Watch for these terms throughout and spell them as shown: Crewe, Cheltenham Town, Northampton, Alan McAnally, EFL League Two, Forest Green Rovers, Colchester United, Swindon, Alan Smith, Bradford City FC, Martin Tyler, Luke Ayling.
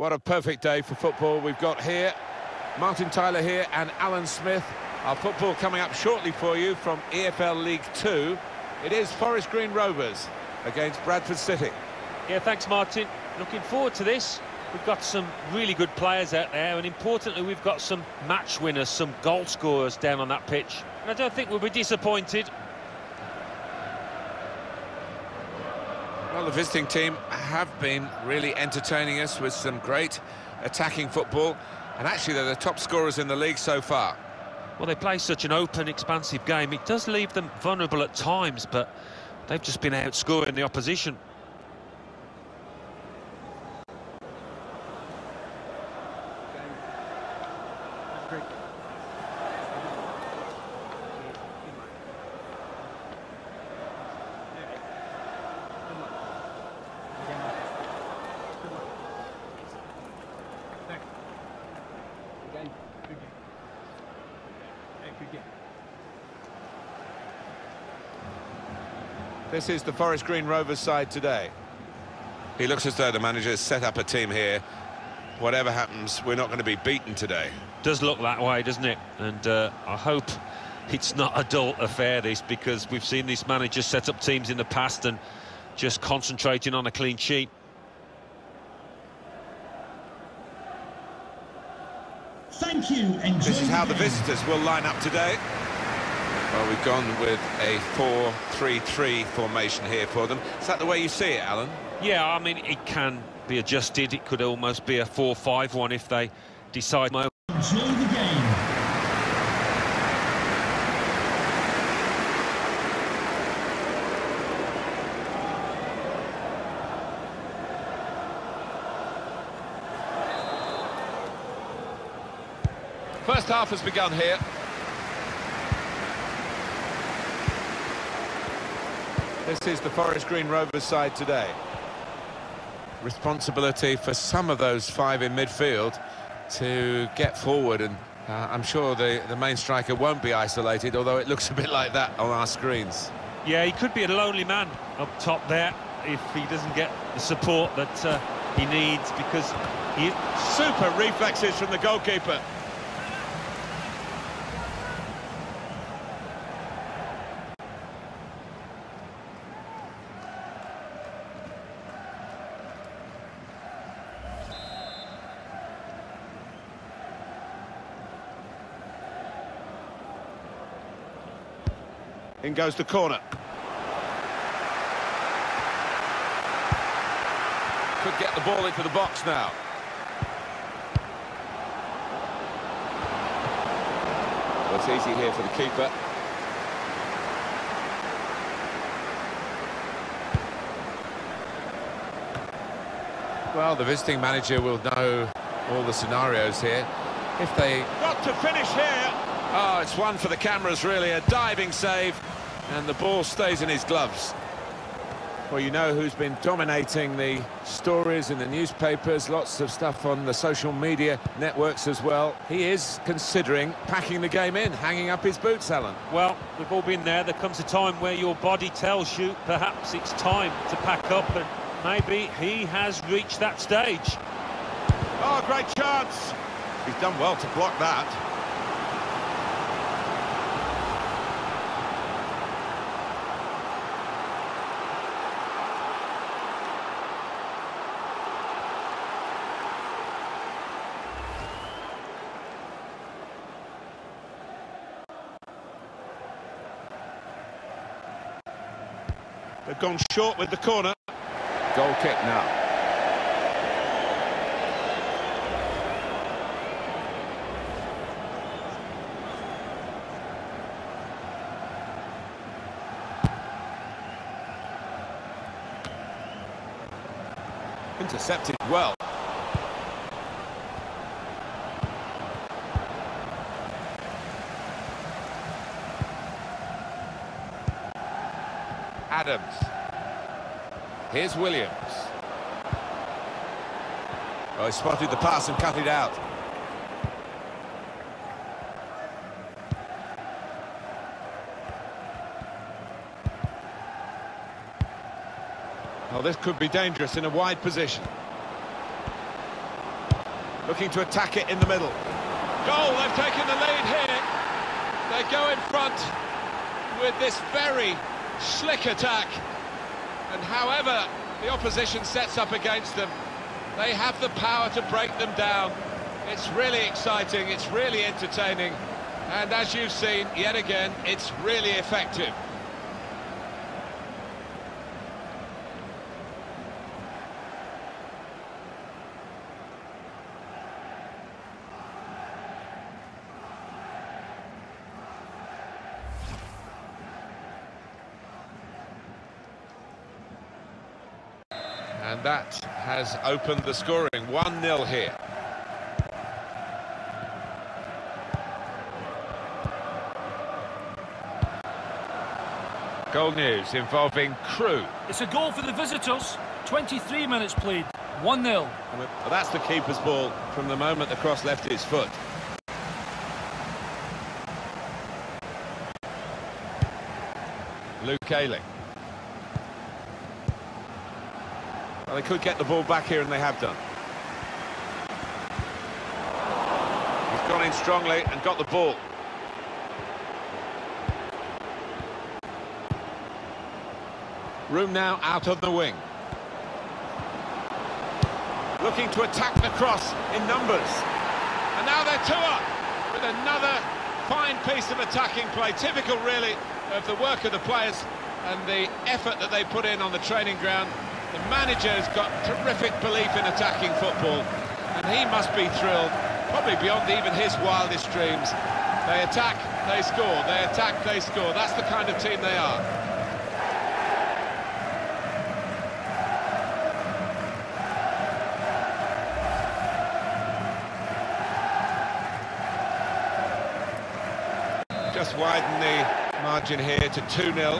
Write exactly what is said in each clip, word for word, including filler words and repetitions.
What a perfect day for football we've got here. Martin Tyler here and Alan Smith. Our football coming up shortly for you from E F L League Two. It is Forest Green Rovers against Bradford City. Yeah, thanks, Martin. Looking forward to this. We've got some really good players out there, and importantly, we've got some match winners, some goal scorers down on that pitch. And I don't think we'll be disappointed. Well, the visiting team have been really entertaining us with some great attacking football, and actually they're the top scorers in the league so far. Well, they play such an open, expansive game. It does leave them vulnerable at times, but they've just been outscoring the opposition. This is the Forest Green Rovers side today. He looks as though the manager's set up a team here. Whatever happens, we're not going to be beaten today. Does look that way, doesn't it? And uh, I hope it's not a dull affair, this, because we've seen this manager set up teams in the past and just concentrating on a clean sheet. Thank you. Enjoy. This is how the visitors will line up today. Well, we've gone with a four three three formation here for them. Is that the way you see it, Alan? Yeah, I mean, it can be adjusted. It could almost be a four five one if they decide. Enjoy the game. First half has begun here. This is the Forest Green Rovers side today. Responsibility for some of those five in midfield to get forward, and uh, I'm sure the, the main striker won't be isolated, although it looks a bit like that on our screens. Yeah, he could be a lonely man up top there if he doesn't get the support that uh, he needs, because he... Super reflexes from the goalkeeper. In goes the corner. Could get the ball into the box now. Well, it's easy here for the keeper. Well, the visiting manager will know all the scenarios here. If they... Got to finish here. Oh, it's one for the cameras, really. A diving save. And the ball stays in his gloves. Well, you know who's been dominating the stories in the newspapers, lots of stuff on the social media networks as well. He is considering packing the game in, hanging up his boots, Alan. Well, we've all been there. There comes a time where your body tells you perhaps it's time to pack up, and maybe he has reached that stage. Oh, great chance. He's done well to block that. They've gone short with the corner. Goal kick now. Intercepted well. Adams. Here's Williams. Oh, he spotted the pass and cut it out. Well, this could be dangerous in a wide position. looking to attack it in the middle. Goal, they've taken the lead here. They go in front with this very slick attack. And however the opposition sets up against them, they have the power to break them down. It's really exciting, it's really entertaining. And as you've seen, yet again, it's really effective. And that has opened the scoring, one nil here. Goal news involving Crewe. It's a goal for the visitors, twenty-three minutes played, one nil. Well, that's the keeper's ball from the moment the cross left his foot. Luke Ayling. Well, they could get the ball back here, and they have done. He's gone in strongly and got the ball. Room now out of the wing. Looking to attack the cross in numbers. And now they're two up with another fine piece of attacking play. Typical, really, of the work of the players and the effort that they put in on the training ground. The manager's got terrific belief in attacking football. And he must be thrilled, probably beyond even his wildest dreams. They attack, they score. They attack, they score. That's the kind of team they are. Just widen the margin here to two nil.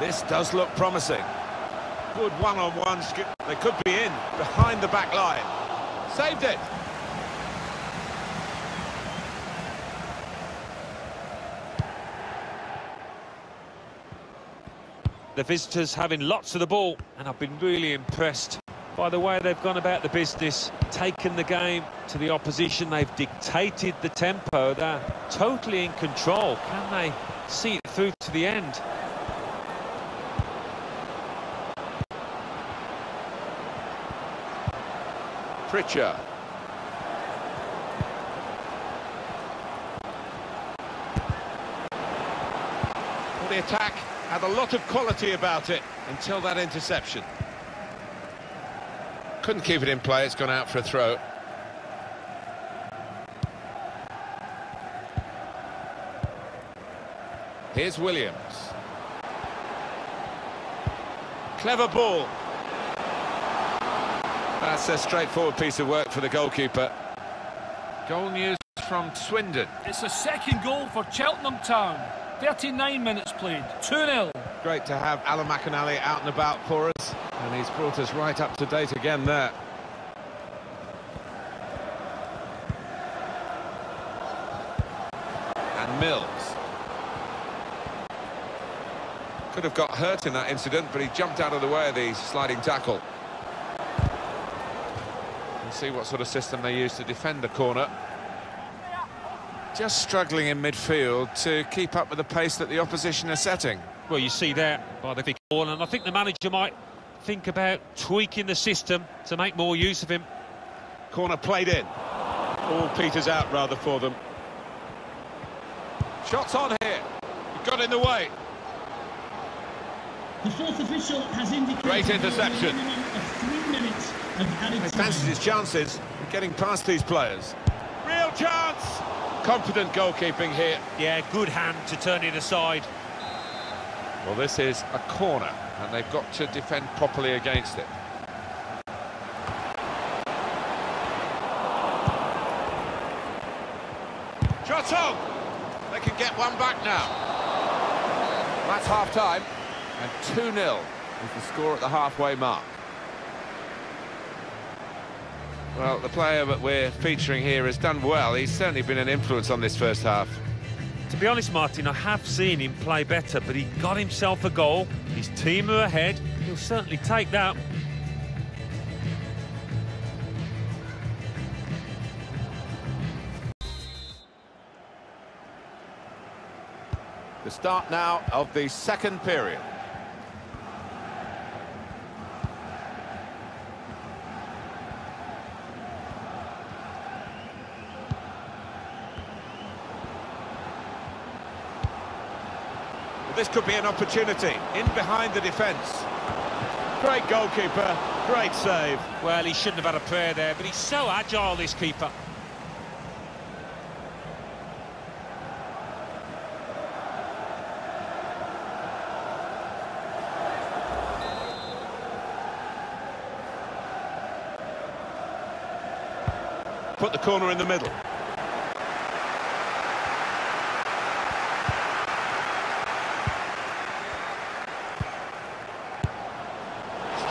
This does look promising. Good one-on-one. They could be in behind the back line. Saved it. The visitors having lots of the ball, and I've been really impressed by the way they've gone about the business, taken the game to the opposition. They've dictated the tempo. They're totally in control. Can they see it through to the end? Pritchard. For the attack. Had a lot of quality about it until that interception. Couldn't keep it in play, it's gone out for a throw. Here's Williams. Clever ball. That's a straightforward piece of work for the goalkeeper. Goal news from Swindon. It's a second goal for Cheltenham Town. thirty-nine minutes played, two nil. Great to have Alan McAnally out and about for us, and he's brought us right up to date again there. And Mills. Could have got hurt in that incident, but he jumped out of the way of the sliding tackle. And see what sort of system they use to defend the corner. Just struggling in midfield to keep up with the pace that the opposition are setting. Well, you see that by the big corner, and I think the manager might think about tweaking the system to make more use of him. Corner played in. All peters out, rather, for them. Shots on here. He got in the way. The fourth official has indicated... Great interception. Three minutes of added time. He fancies his chances of getting past these players. Real chance! Confident goalkeeping here. Yeah, good hand to turn it aside. Well, this is a corner, and they've got to defend properly against it. Shots on! They can get one back now. That's half-time, and two nil is the score at the halfway mark. Well, the player that we're featuring here has done well. He's certainly been an influence on this first half. To be honest, Martin, I have seen him play better, but he got himself a goal. His team are ahead. He'll certainly take that. The start now of the second period. This could be an opportunity, in behind the defence. Great goalkeeper, great save. Well, he shouldn't have had a prayer there, but he's so agile, this keeper. Put the corner in the middle.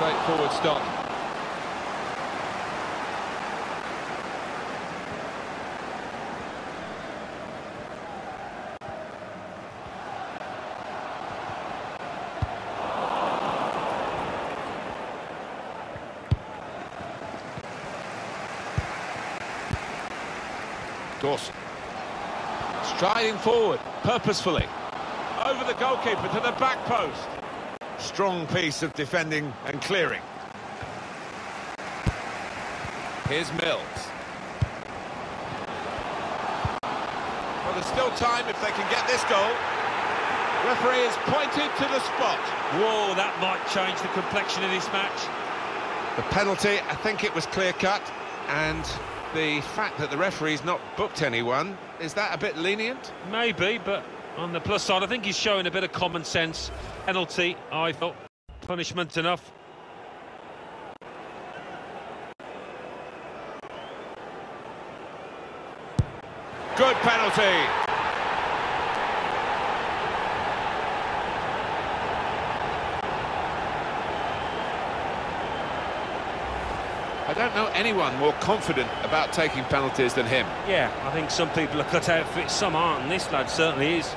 Straightforward stop. Dawson. Striding forward, purposefully. Over the goalkeeper to the back post. Strong piece of defending and clearing. Here's Mills. Well, there's still time if they can get this goal. Referee is pointed to the spot. Whoa, that might change the complexion of this match. The penalty, I think it was clear-cut, and the fact that the referee's not booked anyone, is that a bit lenient? Maybe, but on the plus side, I think he's showing a bit of common sense. Penalty, I thought, punishment enough. Good penalty. I don't know anyone more confident about taking penalties than him. Yeah, I think some people are cut out for it, some aren't, and this lad certainly is.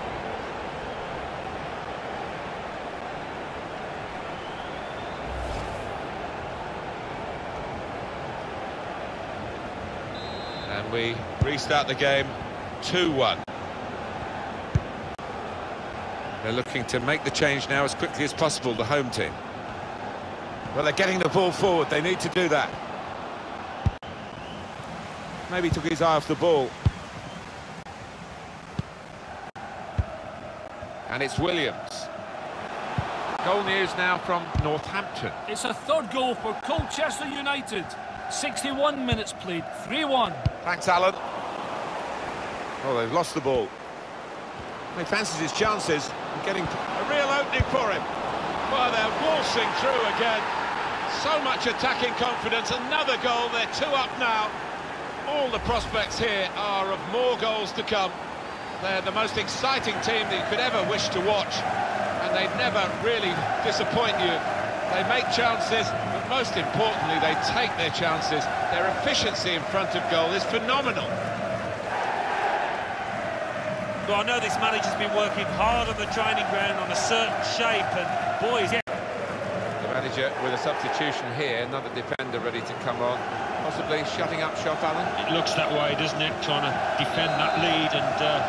And we restart the game two one. They're looking to make the change now as quickly as possible, the home team. Well, they're getting the ball forward, they need to do that. Maybe took his eye off the ball. And it's Williams. Goal news now from Northampton. It's a third goal for Colchester United. sixty-one minutes played, three one. Thanks, Alan. Oh, they've lost the ball. He fancies his chances of getting a real opening for him. Well, they're waltzing through again. So much attacking confidence. Another goal, they're two up now. All the prospects here are of more goals to come. They're the most exciting team that you could ever wish to watch, and they never really disappoint you. They make chances, but most importantly, they take their chances. Their efficiency in front of goal is phenomenal. Well, I know this manager's been working hard on the training ground on a certain shape, and boys... Yeah. The manager with a substitution here, another defender ready to come on. Possibly shutting up shop, Alan. It looks that way, doesn't it? Trying to defend that lead, and uh,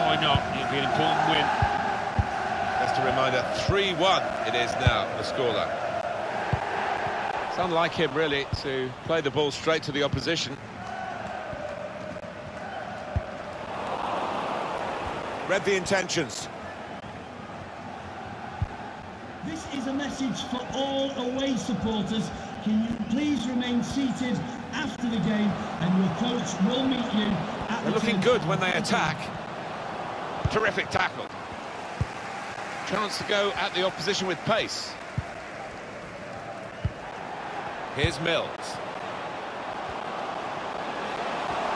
why not? It'll be an important win. Just a reminder, three one it is now, the scoreline. It's unlike him, really, to play the ball straight to the opposition. Read the intentions. This is a message for all away supporters. Can you please remain seated after the game, and your coach will meet you at the... They're looking good when they attack. Terrific tackle. Chance to go at the opposition with pace. Here's Mills.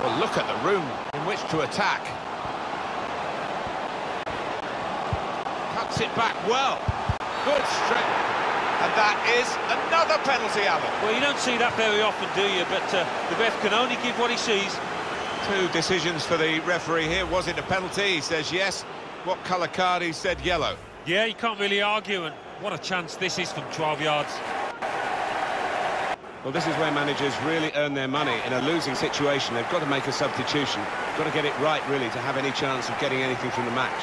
Well, look at the room in which to attack. Cuts it back well. Good strength. And that is another penalty, Alan. Well, you don't see that very often, do you? But uh, the ref can only give what he sees. Two decisions for the referee here. Was it a penalty? He says yes. What colour card? He said yellow. Yeah, you can't really argue, and what a chance this is from twelve yards. Well, this is where managers really earn their money. In a losing situation, they've got to make a substitution. Got to get it right, really, to have any chance of getting anything from the match.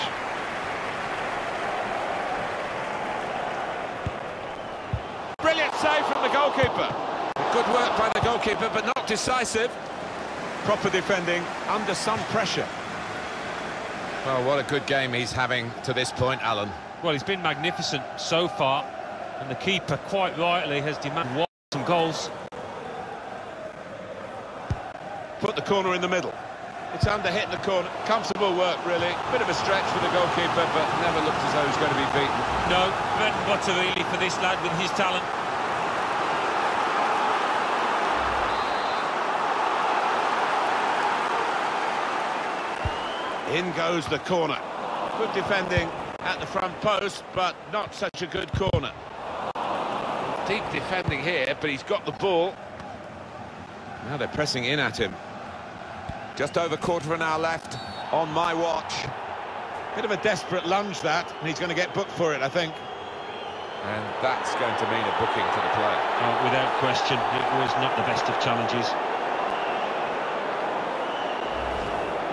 Brilliant save from the goalkeeper. Good work by the goalkeeper, but not decisive. Proper defending, under some pressure. Well, what a good game he's having to this point, Alan. Well, he's been magnificent so far, and the keeper, quite rightly, has demanded some goals. Put the corner in the middle. It's under, hitting the corner. Comfortable work, really. Bit of a stretch for the goalkeeper, but never looked as though he was going to be beaten. No, bread and butter really for this lad with his talent. In goes the corner. Good defending at the front post, but not such a good corner. Deep defending here, but he's got the ball. Now they're pressing in at him. Just over a quarter of an hour left on my watch. Bit of a desperate lunge that, and he's going to get booked for it, I think. And that's going to mean a booking for the player. Oh, without question, it was not the best of challenges.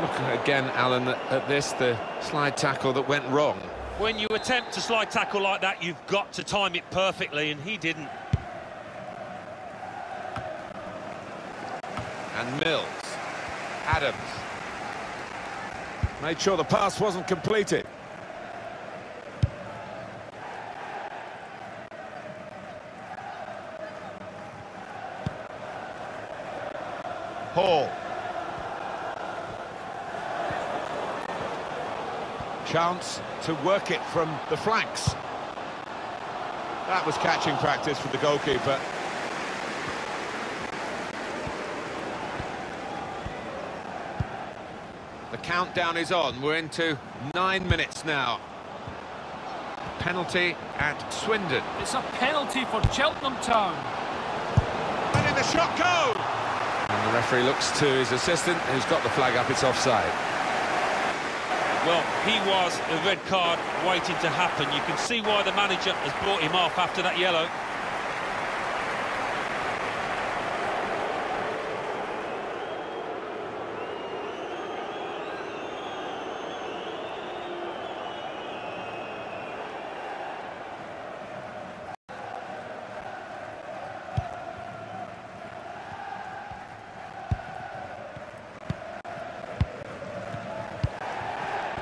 Look again, Alan, at this, the slide tackle that went wrong. When you attempt to slide tackle like that, you've got to time it perfectly, and he didn't. And Mills. Adams. Made sure the pass wasn't completed. Hall. Chance to work it from the flanks. That was catching practice for the goalkeeper. The countdown is on. We're into nine minutes now. Penalty at Swindon. It's a penalty for Cheltenham Town. And in the shot goal! And the referee looks to his assistant, who's got the flag up. It's offside. Well, he was a red card waiting to happen. You can see why the manager has brought him off after that yellow.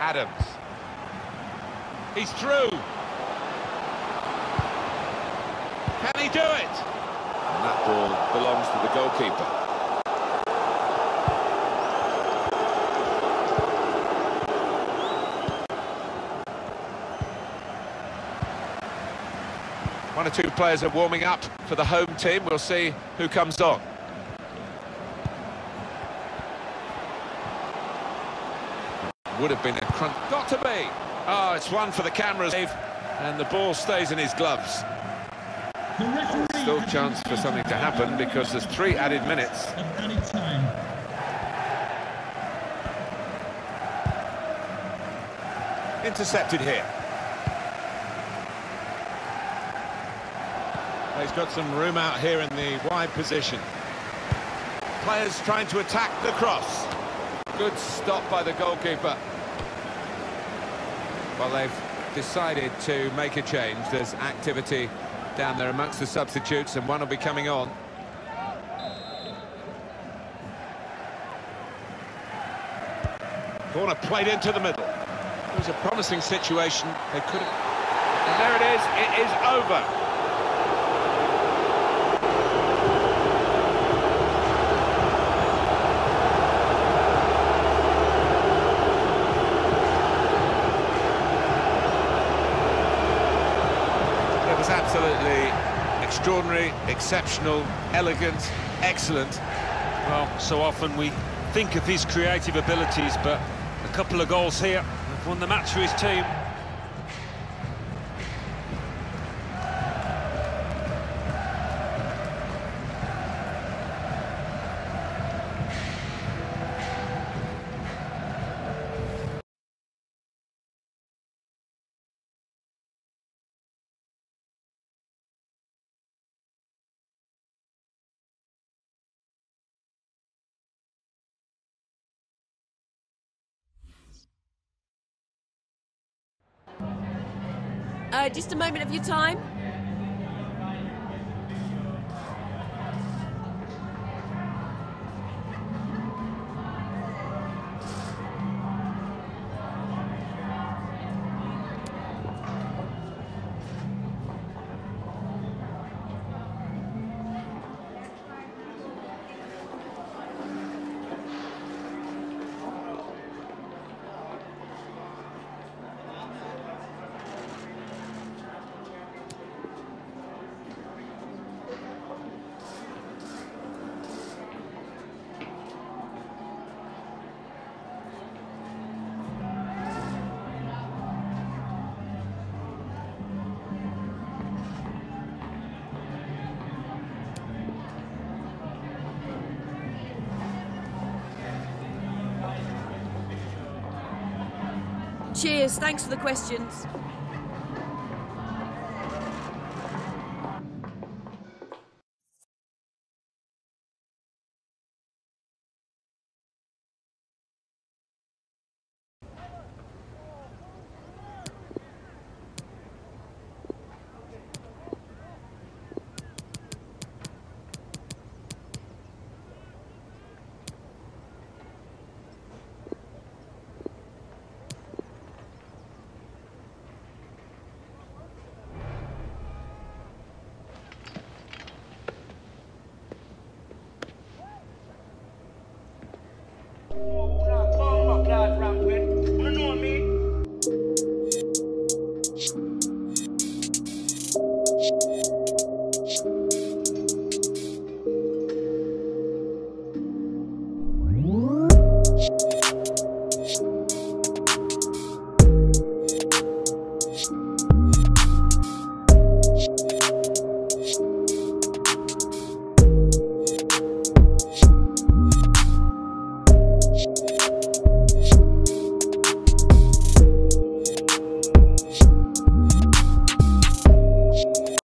Adams. He's through. Can he do it? And that ball belongs to the goalkeeper. One or two players are warming up for the home team. We'll see who comes on. Would have been a crunch. Got to be. Oh, it's one for the cameras, and the ball stays in his gloves. Still chance for something to happen because there's three added minutes. Intercepted here. He's got some room out here in the wide position. Players trying to attack the cross. Good stop by the goalkeeper. Well, they've decided to make a change. There's activity down there amongst the substitutes, and one will be coming on. Corner played into the middle. It was a promising situation. They could have... And there it is. It is over. Absolutely extraordinary, exceptional, elegant, excellent. Well, so often we think of his creative abilities, but a couple of goals here have won the match for his team. Uh, just a moment of your time. Cheers, thanks for the questions.